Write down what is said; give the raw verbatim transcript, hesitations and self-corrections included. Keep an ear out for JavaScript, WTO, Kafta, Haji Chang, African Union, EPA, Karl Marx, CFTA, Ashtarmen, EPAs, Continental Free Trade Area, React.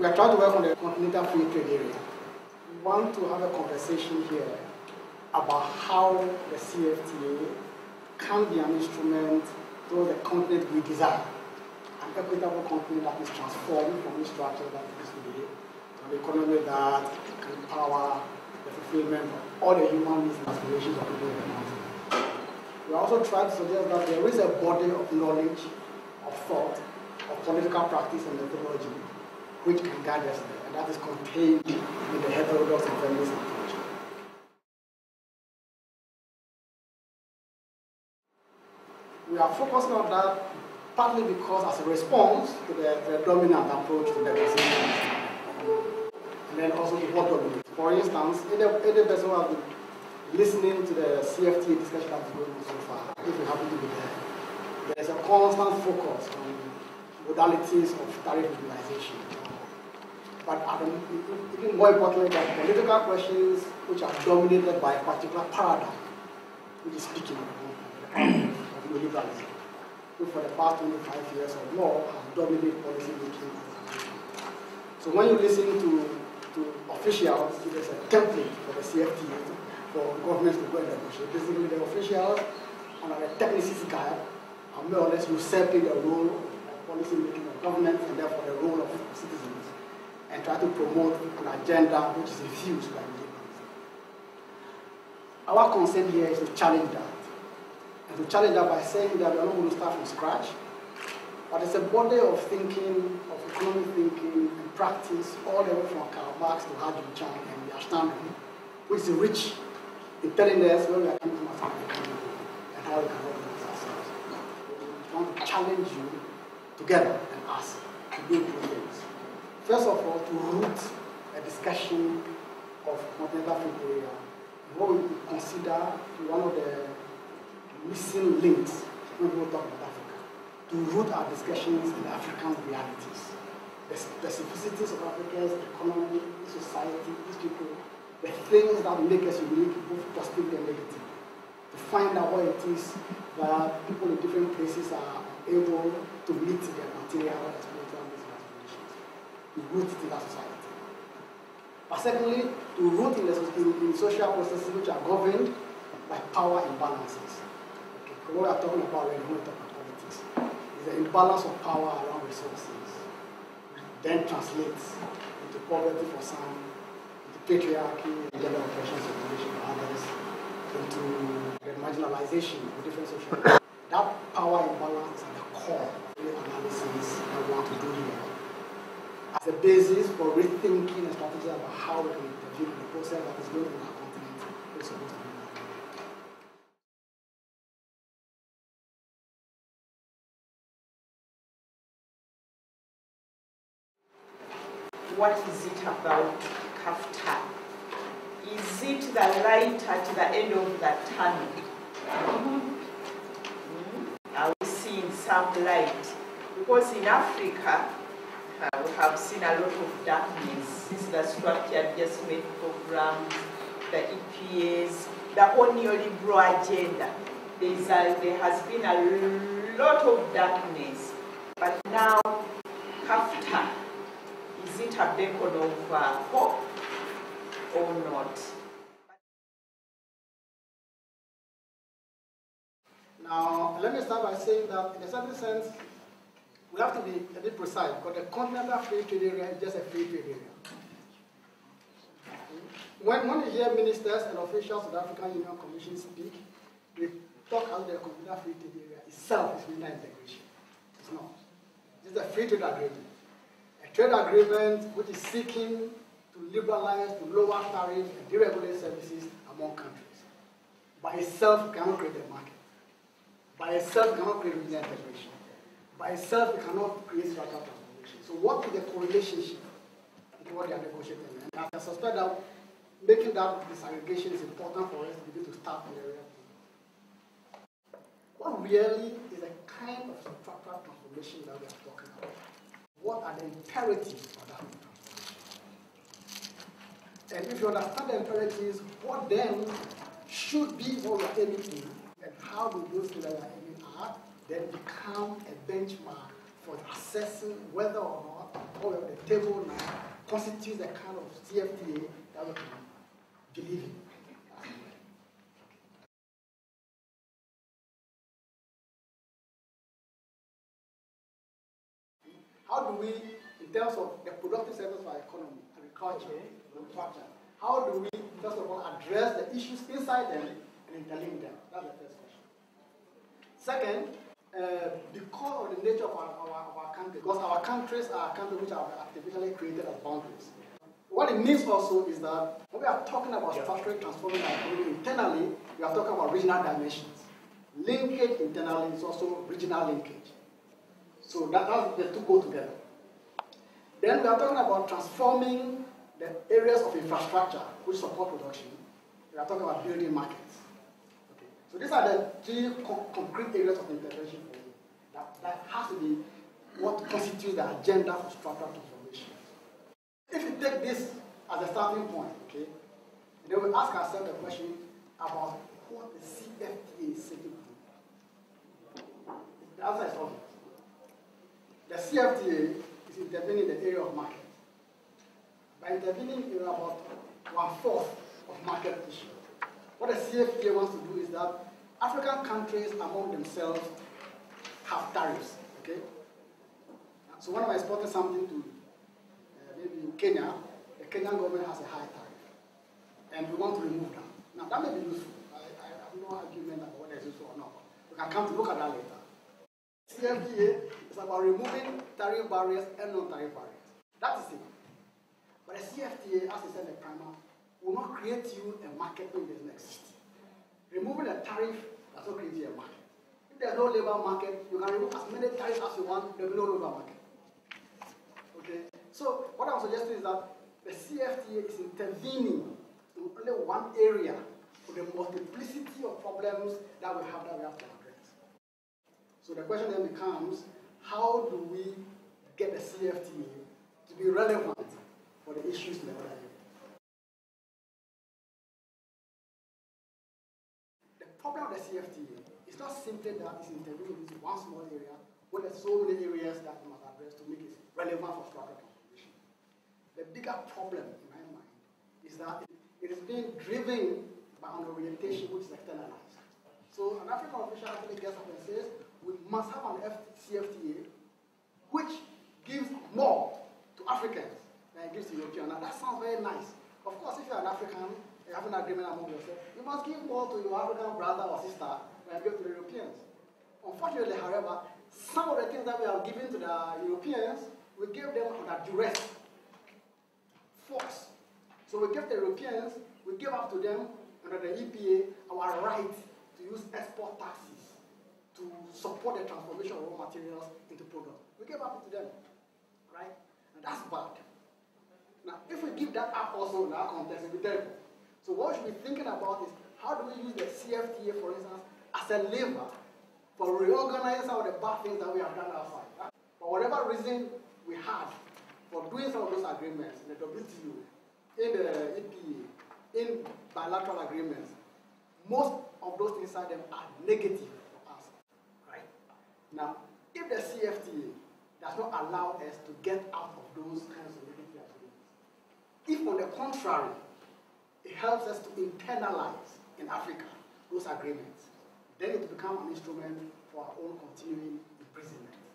We are trying to work on the Continental Free Trade Area. We want to have a conversation here about how the C F T A can be an instrument through the continent we desire, an equitable continent that is transformed from the structure that it is today to an economy that can empower the fulfillment of all the human needs and aspirations of people in the continent. We also try to suggest that there is a body of knowledge, of thought, of political practice and methodology which can guide us there, and that is contained in the heterodox and feminist approach. We are focusing on that partly because as a response to the, the dominant approach to globalization, and then also to what dominates. For instance, any, any person who has been listening to the C F T A discussion that's going on so far, if you happen to be there, there's a constant focus on modalities of tariff liberalization. But even more importantly, there are political questions which are dominated by a particular paradigm, which is speaking of neoliberalism, who for the past twenty-five years or more has dominated policy making. So when you listen to, to officials, there's a template for the C F T A for governments to go and negotiate. Basically, the officials and the technicist guy are more or less usurping the role of policy making of government and therefore the role of citizens, and try to promote an agenda which is infused by neoliberalism. Our concern here is to challenge that. To challenge that by saying that we are not going to start from scratch, but it's a body of thinking, of economic thinking and practice, all the way from Karl Marx to Haji Chang and Ashtarmen, which is rich in telling us where we are coming from as an economy and how we can organize ourselves. We want to challenge you together and ask to do two things. First of all, to root a discussion of Continental Free Area, what we consider one of the missing links when people talk about Africa, to root our discussions in African realities, the specificities of Africa's economy, society, these people, the things that make us unique, both positive and negative, to find out what it is that people in different places are able to meet their material and spiritual needs and aspirations, to root it in our society. But secondly, to root in, the, in, in social processes which are governed by power imbalances. What we are talking about when we talk about politics is the imbalance of power around resources, then translates into poverty for some, into patriarchy, gender oppression, segregation for others, into the marginalization of different social groups. That power imbalance is at the core of the analysis that we want to do here, as a basis for rethinking and strategy about how we can intervene in the process that is going on in our continent. It's supposed to be. What is it about Kafta? Is it the light at the end of the tunnel? Mm-hmm. Are we seeing some light? Because in Africa, uh, we have seen a lot of darkness since the structured adjustment programs, the E P As, the whole neoliberal agenda. There's a, there has been a lot of darkness, but now Kafta, is it a beacon of uh, hope or not? Now, let me start by saying that in a certain sense, we have to be a bit precise, because the Continental Free Trade Area is just a free trade area. When, when you hear ministers and officials of the African Union Commission speak, they talk about the Continental Free Trade Area itself is regional integration. It's not. It's a free trade agreement. Trade agreement which is seeking to liberalize, to lower tariffs and deregulate services among countries. By itself, it cannot create a market. By itself, it cannot create regional integration. By itself, it cannot create structural transformation. So, what is the correlation between what they are negotiating? And I suspect that making that disaggregation is important for us to begin to start in the area. What really is the kind of structural transformation that we are talking about? What are the imperatives of that? And if you understand the imperatives, what then should be what we are aiming to, and how do those things that we are aiming at then become a benchmark for assessing whether or not all on the table now constitutes the kind of C F T A that we can believe in. How do we, in terms of the productive sectors of our economy, agriculture, manufacturing, how do we, first of all, address the issues inside them and interlink them? That's the first question. Second, uh, because of the nature of our, our, our country, because our countries are countries which are artificially created as boundaries. What it means also is that when we are talking about yeah. structurally transforming our economy internally, we are talking about regional dimensions. Linkage internally is also regional linkage. So that, that's the two go together. Then we are talking about transforming the areas of infrastructure which support production. We are talking about building markets. Okay. So these are the three co concrete areas of intervention for you. That, that has to be what constitutes the agenda for structural transformation. If you take this as a starting point, okay, then we ask ourselves the question about what the C F T A is seeking to do. The answer is obvious. The C F T A is intervening in the area of market. By intervening in about one-fourth of market issues, what the C F T A wants to do is that African countries among themselves have tariffs. Okay? So when I'm exporting something to uh, maybe Kenya, the Kenyan government has a high tariff, and we want to remove that. Now that may be useful. I, I have no argument about whether it's useful or not. We can come to look at that later. C F T A is about removing tariff barriers and non-tariff barriers. That is it. But the C F T A, as I said in the primer, will not create you a market when it doesn't exist. Removing a tariff does not create you a market. If there is no labor market, you can remove as many tariffs as you want, there will be no labor market. Okay? So what I'm suggesting is that the C F T A is intervening in only one area for the multiplicity of problems that we have that we have to address. So the question then becomes, how do we get the C F T A to be relevant for the issues in the world? The problem of the C F T A is not simply that it's intervening in one small area, but there's so many areas that we must address to make it relevant for structural transformation. The bigger problem, in my mind, is that it is being driven by an orientation which is externalized. So an African official actually gets up and says, we must have an C F T A which gives more to Africans than it gives to Europeans. Now that sounds very nice. Of course, if you're an African, you have an agreement among yourself, you must give more to your African brother or sister than you give to the Europeans. Unfortunately, however, some of the things that we are giving to the Europeans, we give them under duress, force. So we give the Europeans, we give up to them under the E P A our right to use export taxes to support the transformation of raw materials into products. We gave up to them, right? And that's bad. Now, if we give that up also in our context, it will be terrible. So what we should be thinking about is, how do we use the C F T A, for instance, as a lever for reorganizing some of the bad things that we have done outside? Right? For whatever reason we had for doing some of those agreements in the W T O, in the E P A, in bilateral agreements, most of those things inside them are negative. Now, if the C F T A does not allow us to get out of those kinds of negative agreements, if on the contrary, it helps us to internalize in Africa those agreements, then it becomes an instrument for our own continuing imprisonment.